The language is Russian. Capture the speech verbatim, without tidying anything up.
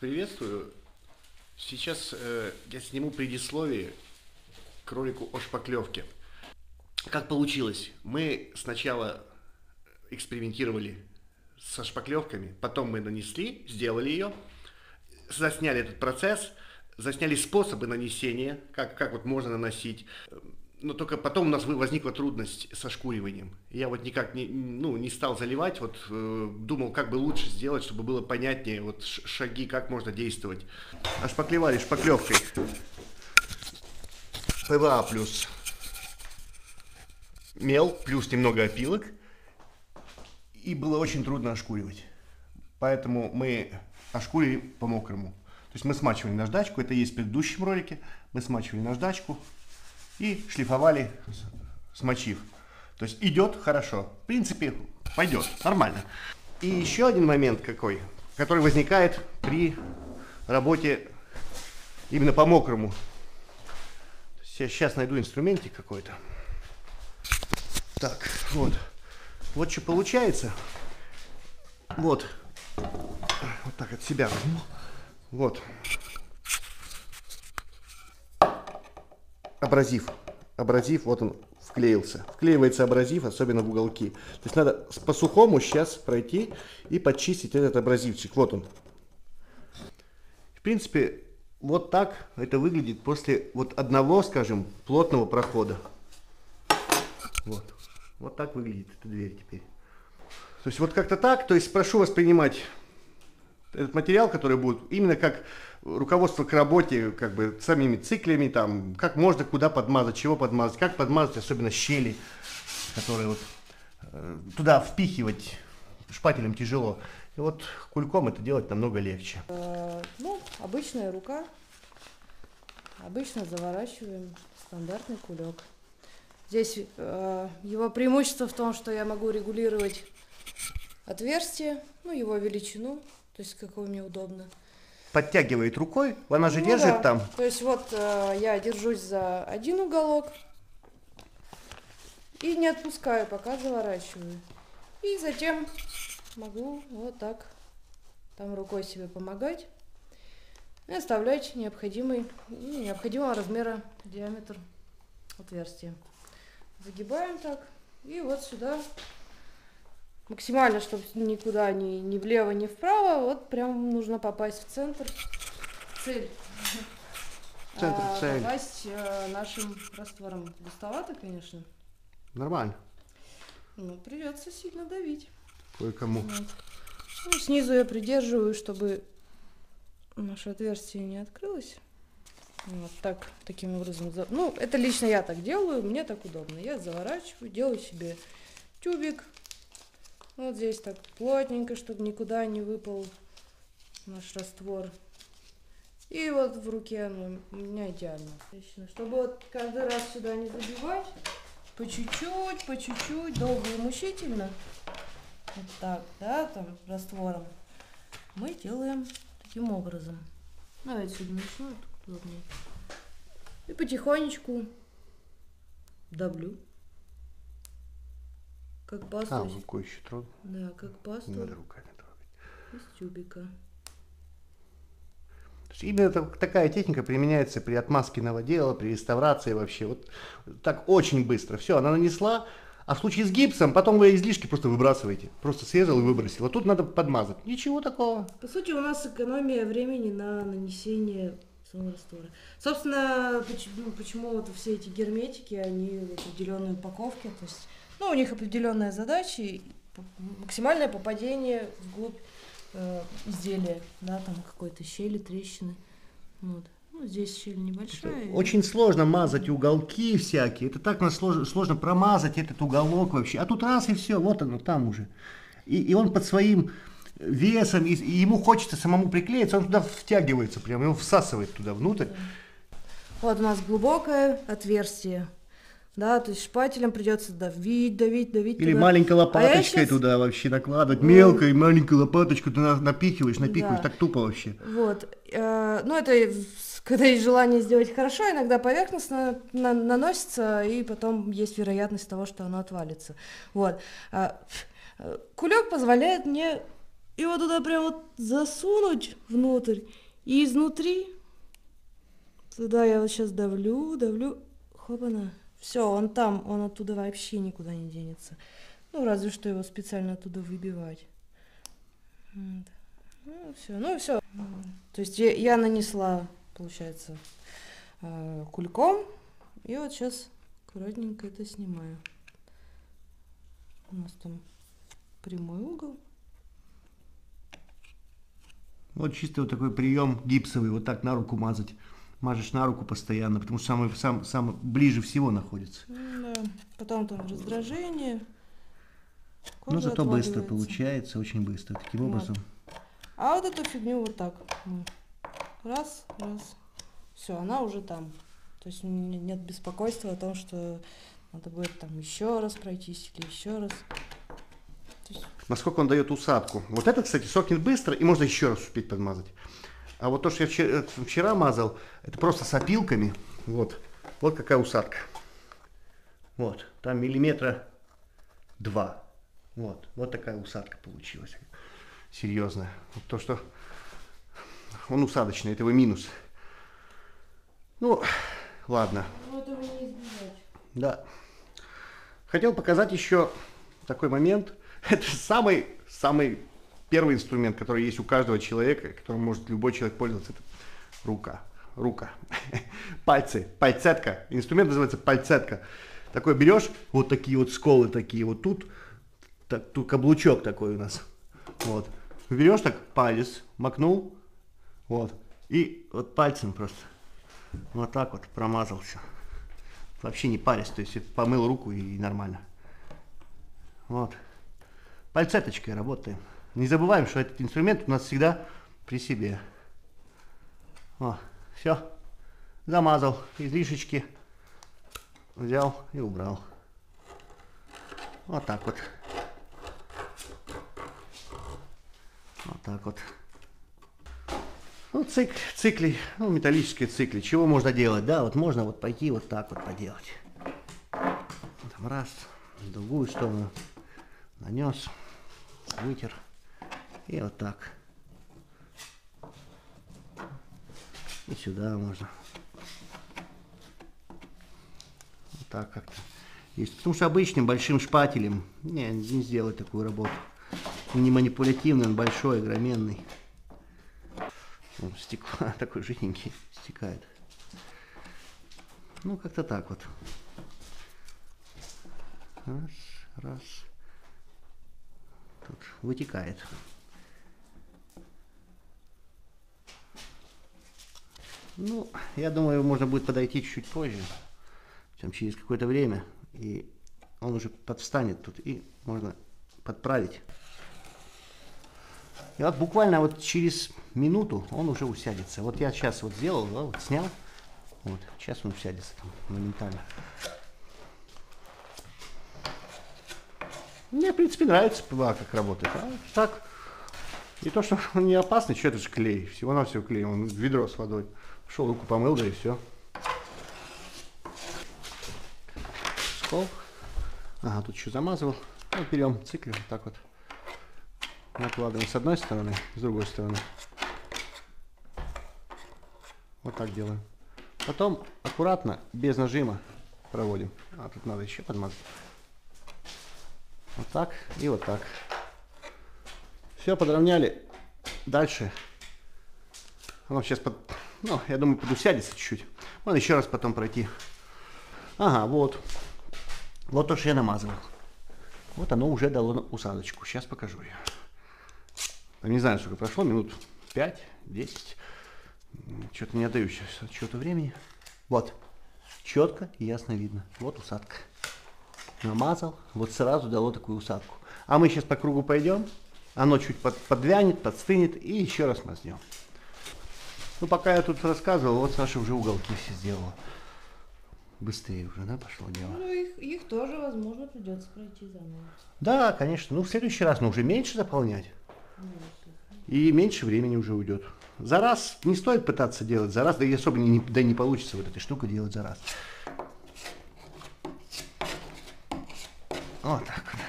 Приветствую. Сейчас э, я сниму предисловие к ролику о шпаклевке. Как получилось? Мы сначала экспериментировали со шпаклевками, потом мы нанесли, сделали ее, засняли этот процесс, засняли способы нанесения, как, как вот можно наносить. Но только потом у нас возникла трудность со шкуриванием. Я вот никак не, ну, не стал заливать, вот э, думал, как бы лучше сделать, чтобы было понятнее вот шаги, как можно действовать. А шпаклевали шпаклевкой ПВА плюс мел, плюс немного опилок. И было очень трудно ошкуривать. Поэтому мы ошкурили по-мокрому. То есть мы смачивали наждачку, это есть в предыдущем ролике. Мы смачивали наждачку и шлифовали, смочив. То есть идет хорошо. В принципе, пойдет нормально. И еще один момент какой, который возникает при работе именно по-мокрому. Сейчас найду инструментик какой-то. Так, вот. Вот что получается. Вот. Вот так от себя возьму. Вот. Абразив. Абразив, вот он вклеился. Вклеивается абразив, особенно в уголки. То есть надо по-сухому сейчас пройти и подчистить этот абразивчик. Вот он. В принципе, вот так это выглядит после вот одного, скажем, плотного прохода. Вот. Вот так выглядит эта дверь теперь. То есть вот как-то так. То есть прошу воспринимать этот материал, который будет именно как руководство к работе, как бы самими циклями, там, как можно, куда подмазать, чего подмазать, как подмазать, особенно щели, которые вот э, туда впихивать шпателем тяжело. И вот кульком это делать намного легче. Ну, обычная рука. Обычно заворачиваем стандартный кулек. Здесь э, его преимущество в том, что я могу регулировать отверстие, ну, его величину. То есть, какое мне удобно. Подтягивает рукой, она же ну держит да. там. То есть, вот э, я держусь за один уголок и не отпускаю, пока заворачиваю. И затем могу вот так там рукой себе помогать и оставлять необходимый, необходимого размера диаметр отверстия. Загибаем так и вот сюда. Максимально, чтобы никуда ни, ни влево, ни вправо, вот прям нужно попасть в центр, цель, центр, а, цель. попасть э, нашим раствором. Густовато, конечно. Нормально. Ну, придется сильно давить. Кое-кому. Вот. Ну, снизу я придерживаю, чтобы наше отверстие не открылось. Вот так, таким образом. Ну, это лично я так делаю, мне так удобно. Я заворачиваю, делаю себе тюбик. Вот здесь так плотненько, чтобы никуда не выпал наш раствор. И вот в руке оно у меня идеально. Чтобы вот каждый раз сюда не забивать, по чуть-чуть, по чуть-чуть, долго и мучительно, вот так, да, там раствором, мы делаем таким образом. Давайте сюда начну, так удобнее. И потихонечку давлю. Как пасту. А, рукой еще трогать. Да, как пасту. Не надо руками трогать. Из тюбика. Именно такая техника применяется при отмазке новодела, при реставрации вообще. Вот так очень быстро. Все, она нанесла. А в случае с гипсом, потом вы излишки просто выбрасываете. Просто срезал и выбросил. А тут надо подмазать. Ничего такого. По сути, у нас экономия времени на нанесение самого раствора. Собственно, почему, почему вот все эти герметики, они в определенной упаковке, то есть ну, у них определенная задача и максимальное попадение вглубь э, изделия, да, там какой-то щели, трещины. Вот. Ну, здесь щель небольшая. Очень и... сложно мазать уголки всякие. Это так нас сложно, сложно промазать этот уголок вообще. А тут раз и все, вот оно там уже. И, и он под своим весом, и, и ему хочется самому приклеиться, он туда втягивается, прям его всасывает туда внутрь. Вот у нас глубокое отверстие. Да, то есть шпателем придется давить, давить, давить. Или туда. Маленькой лопаточкой а сейчас... туда вообще накладывать. Мелко и маленькой лопаточкой ты напихиваешь, напихиваешь, да. Так тупо вообще. Вот. Ну, это когда есть желание сделать хорошо, иногда поверхностно наносится, и потом есть вероятность того, что оно отвалится. Вот. Кулек позволяет мне его туда прям вот засунуть внутрь и изнутри. Туда я вот сейчас давлю, давлю. Хопана. Все, он там, он оттуда вообще никуда не денется. Ну, разве что его специально оттуда выбивать. Вот. Ну, все, ну, все. То есть я, я нанесла, получается, кульком. И вот сейчас аккуратненько это снимаю. У нас там прямой угол. Вот чисто вот такой прием гипсовый, вот так на руку мазать. Мажешь на руку постоянно, потому что самый, сам, сам ближе всего находится. Да. Потом там раздражение. Но зато быстро получается, очень быстро, таким вот. образом. А вот эту фигню вот так. Раз, раз. Все, она уже там. То есть нет беспокойства о том, что надо будет там еще раз пройтись или еще раз. Есть... Насколько он дает усадку. Вот это, кстати, сохнет быстро и можно еще раз успеть подмазать. А вот то, что я вчера, вчера мазал, это просто с опилками. Вот. Вот какая усадка. Вот. Там миллиметра два. Вот. Вот такая усадка получилась. Серьезная. Вот то, что он усадочный, это его минус. Ну, ладно. Ну, этого не избежать. Да. Хотел показать еще такой момент. Это самый, самый... Первый инструмент, который есть у каждого человека, которым может любой человек пользоваться, это рука. Рука. Пальцы. Пальцетка. Инструмент называется пальцетка. Такой берешь, вот такие вот сколы такие, вот тут, так, тут каблучок такой у нас. Вот. Берешь так, палец макнул, вот, и вот пальцем просто вот так вот промазался. Вообще не парясь, то есть помыл руку и нормально. Вот. Пальцеточкой работаем. Не забываем, что этот инструмент у нас всегда при себе. О, все. Замазал излишечки. Взял и убрал. Вот так вот. Вот так вот. Ну, цик, цикли, ну, металлические цикли. Чего можно делать, да? Вот можно вот пойти вот так вот поделать. Там раз, в другую сторону. Нанес, вытер. И вот так. И сюда можно. Вот так как-то есть. Потому что обычным большим шпателем не, не сделать такую работу. Он не манипулятивный, он большой, огроменный. Вон, стекло такой жиденький стекает. Ну, как-то так вот. Раз, раз. Тут вытекает. Ну, я думаю, можно будет подойти чуть-чуть позже, чем через какое-то время, и он уже подвстанет тут, и можно подправить. И вот буквально вот через минуту он уже усядется. Вот я сейчас вот сделал, да, вот снял, вот, сейчас он усядется там моментально. Мне, в принципе, нравится ПВА, как работает. А так, и то, что он не опасный, что это же клей, всего-навсего клей, он ведро с водой. Шел, руку помыл, да и все. Скол. Ага, тут еще замазывал. Ну, берем циклик вот так вот. Накладываем с одной стороны, с другой стороны. Вот так делаем. Потом аккуратно, без нажима проводим. А тут надо еще подмазать. Вот так и вот так. Все, подровняли. Дальше. Оно сейчас под... Ну, я думаю, подусядется чуть-чуть. Можно еще раз потом пройти. Ага, вот. Вот то, что я намазывал. Вот оно уже дало усадочку. Сейчас покажу ее. Не знаю, сколько прошло. Минут пять-десять. Что-то не отдаю сейчас отчета времени. Вот. Четко и ясно видно. Вот усадка. Намазал. Вот сразу дало такую усадку. А мы сейчас по кругу пойдем. Оно чуть под, подвянет, подстынет. И еще раз мазнем. Ну, пока я тут рассказывал, вот Саша уже уголки все сделала. Быстрее уже, да, пошло дело? Ну, их, их тоже, возможно, придется пройти заново. Да, конечно. Ну, в следующий раз, но уже меньше заполнять. И меньше времени уже уйдет. За раз не стоит пытаться делать за раз, да и особо не, да не получится вот этой штукой делать за раз. Вот так.